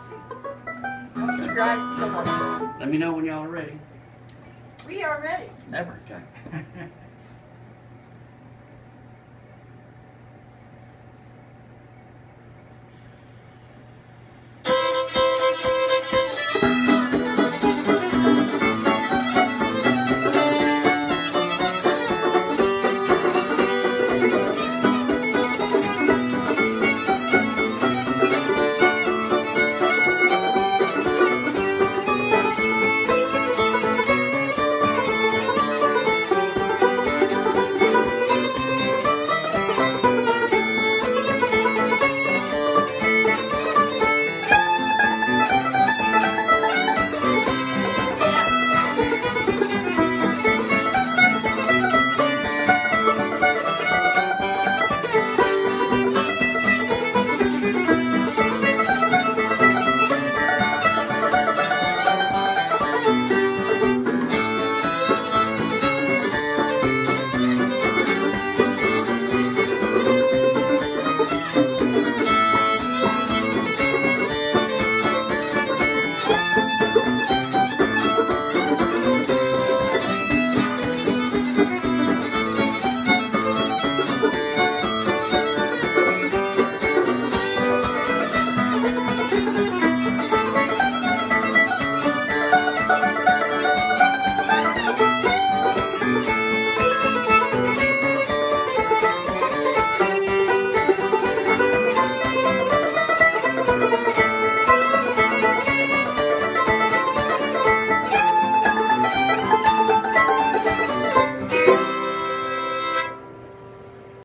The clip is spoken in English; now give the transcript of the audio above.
see. Keep your eyes peeled on it. Let me know when y'all are ready. We are ready. Never. Okay.